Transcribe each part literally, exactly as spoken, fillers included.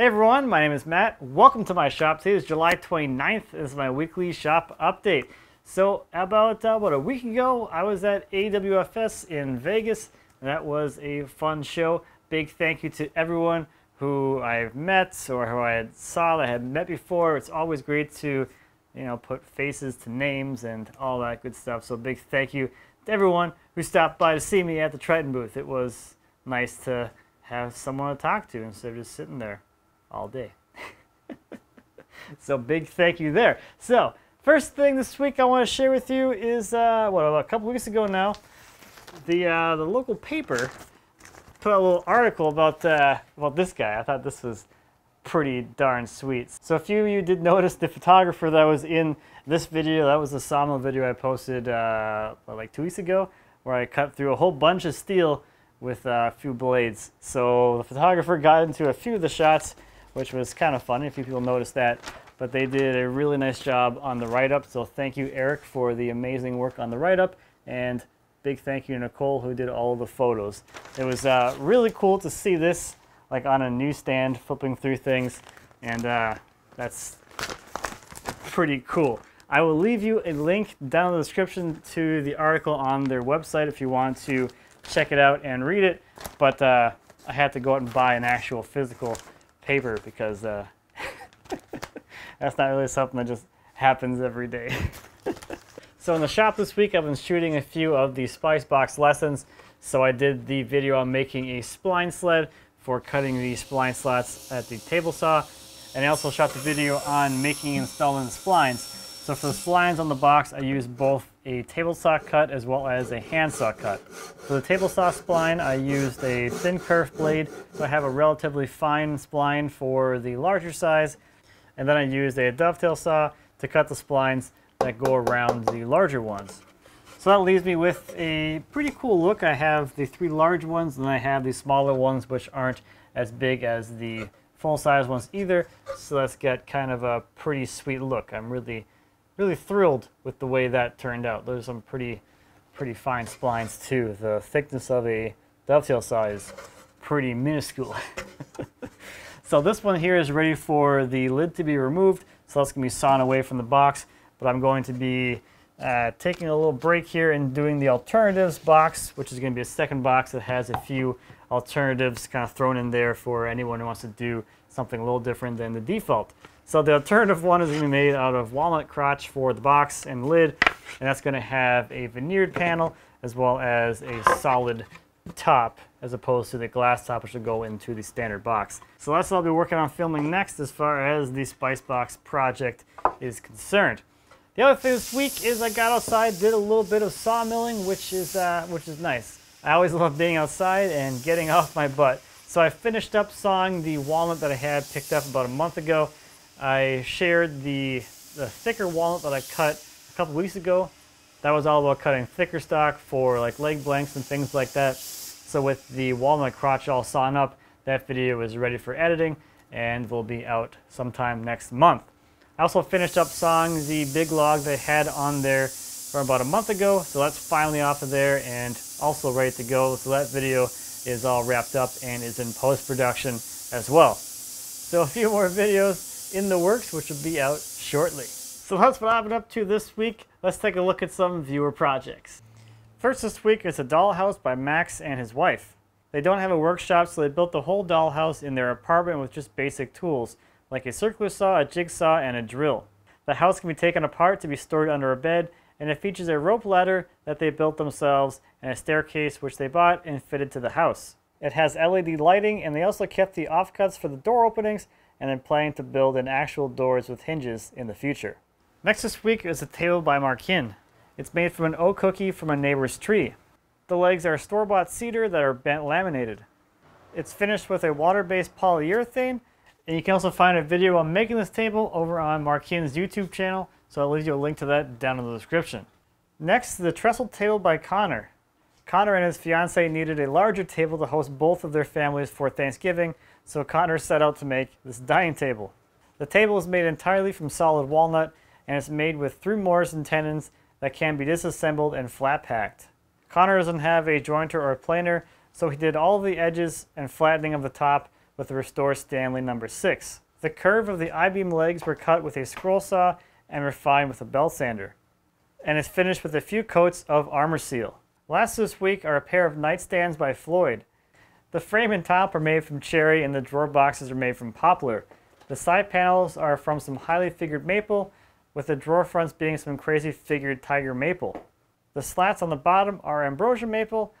Hey everyone, my name is Matt. Welcome to my shop. Today is July twenty-ninth. This is my weekly shop update. So about, uh, what, a week ago, I was at A W F S in Vegas. And that was a fun show. Big thank you to everyone who I've met or who I had saw that I had met before. It's always great to, you know, put faces to names and all that good stuff. So big thank you to everyone who stopped by to see me at the Triton booth. It was nice to have someone to talk to instead of just sitting there all day. So big thank you there. So first thing this week I want to share with you is uh, what a couple weeks ago now, the uh, the local paper put out a little article about uh, about this guy. I thought this was pretty darn sweet. So a few of you did notice the photographer that was in this video. That was the Sawmill video I posted uh, like two weeks ago, where I cut through a whole bunch of steel with uh, a few blades. So the photographer got into a few of the shots, which was kind of funny. A few people noticed that, but they did a really nice job on the write-up. So thank you, Eric, for the amazing work on the write-up, and big thank you to Nicole, who did all the photos. It was uh, really cool to see this, like on a newsstand, flipping through things, and uh, that's pretty cool. I will leave you a link down in the description to the article on their website if you want to check it out and read it, but uh, I had to go out and buy an actual physical paper because uh, that's not really something that just happens every day. So in the shop this week, I've been shooting a few of the Spice Box lessons. So I did the video on making a spline sled for cutting the spline slots at the table saw, and I also shot the video on making and installing splines. So for the splines on the box, I used both a table saw cut as well as a handsaw cut. For the table saw spline, I used a thin kerf blade, so I have a relatively fine spline for the larger size, and then I used a dovetail saw to cut the splines that go around the larger ones. So that leaves me with a pretty cool look. I have the three large ones, and I have the smaller ones, which aren't as big as the full-size ones either, so that's got kind of a pretty sweet look. I'm really really thrilled with the way that turned out. Those are some pretty pretty fine splines too. The thickness of a dovetail saw is pretty minuscule. So this one here is ready for the lid to be removed, so that's going to be sawn away from the box, but I'm going to be uh, taking a little break here and doing the alternatives box, which is going to be a second box that has a few alternatives kind of thrown in there for anyone who wants to do something a little different than the default. So the alternative one is going to be made out of walnut crotch for the box and lid, and that's going to have a veneered panel as well as a solid top, as opposed to the glass top, which will go into the standard box. So that's what I'll be working on filming next as far as the Spice Box project is concerned. The other thing this week is I got outside, did a little bit of sawmilling, which is uh, which is nice. I always love being outside and getting off my butt. So I finished up sawing the walnut that I had picked up about a month ago. I shared the, the thicker walnut that I cut a couple weeks ago. That was all about cutting thicker stock for like leg blanks and things like that. So with the walnut crotch all sawn up, that video is ready for editing and will be out sometime next month. I also finished up sawing the big log they had on there from about a month ago. So that's finally off of there and also ready to go. So that video is all wrapped up and is in post-production as well. So a few more videos in the works, which will be out shortly. So that's what I've been up to this week. Let's take a look at some viewer projects. First this week is a dollhouse by Max and his wife. They don't have a workshop, so they built the whole dollhouse in their apartment with just basic tools, like a circular saw, a jigsaw, and a drill. The house can be taken apart to be stored under a bed, and it features a rope ladder that they built themselves and a staircase which they bought and fitted to the house. It has L E D lighting, and they also kept the offcuts for the door openings, and then planning to build an actual doors with hinges in the future. Next this week is a table by Markin. It's made from an oak cookie from a neighbor's tree. The legs are store-bought cedar that are bent laminated. It's finished with a water-based polyurethane, and you can also find a video on making this table over on Markin's YouTube channel, so I'll leave you a link to that down in the description. Next, the trestle table by Connor. Connor and his fiance needed a larger table to host both of their families for Thanksgiving, so Connor set out to make this dining table. The table is made entirely from solid walnut, and it's made with through Morrison tenons that can be disassembled and flat packed. Connor doesn't have a jointer or a planer, so he did all the edges and flattening of the top with the Restore Stanley number six. The curve of the I-beam legs were cut with a scroll saw and refined with a belt sander, and is finished with a few coats of Armor Seal. Last this week are a pair of nightstands by Floyd. The frame and top are made from cherry and the drawer boxes are made from poplar. The side panels are from some highly figured maple, with the drawer fronts being some crazy figured tiger maple. The slats on the bottom are ambrosia maple.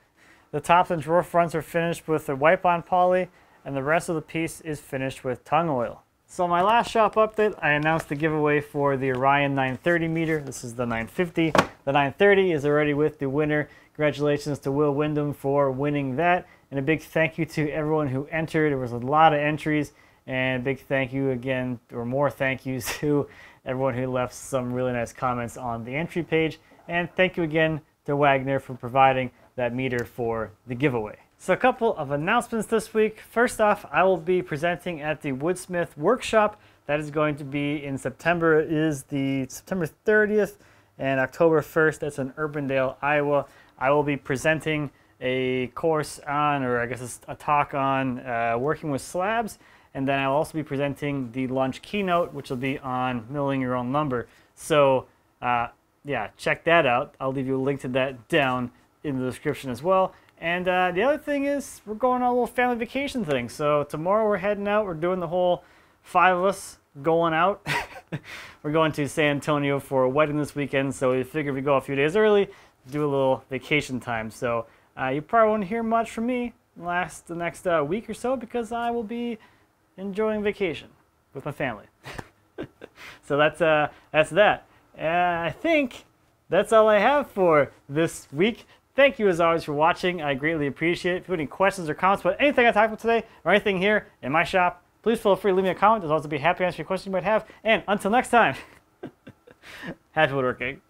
The tops and drawer fronts are finished with a wipe on poly, and the rest of the piece is finished with tung oil. So my last shop update, I announced the giveaway for the Orion nine thirty meter. This is the nine fifty. The nine thirty is already with the winner. Congratulations to Will Wyndham for winning that. And a big thank you to everyone who entered. There was a lot of entries, and a big thank you again, or more thank yous to everyone who left some really nice comments on the entry page. And thank you again to Wagner for providing that meter for the giveaway. So a couple of announcements this week. First off, I will be presenting at the Woodsmith Workshop. That is going to be in September. It is the September thirtieth and October first. That's in Urbandale, Iowa. I will be presenting a course on, or I guess it's a talk on, uh, working with slabs. And then I'll also be presenting the lunch keynote, which will be on milling your own lumber. So uh, yeah, check that out. I'll leave you a link to that down in the description as well. And uh, the other thing is we're going on a little family vacation thing. So tomorrow we're heading out. We're doing the whole five of us going out. We're going to San Antonio for a wedding this weekend. So we figured we go a few days early, do a little vacation time. So uh, you probably won't hear much from me last the next uh, week or so, because I will be enjoying vacation with my family. So that's uh, that's that. Uh, I think that's all I have for this week. Thank you as always for watching. I greatly appreciate it. If you have any questions or comments about anything I talked about today or anything here in my shop, please feel free to leave me a comment. I'll also be happy to answer your questions you might have. And until next time, happy woodworking.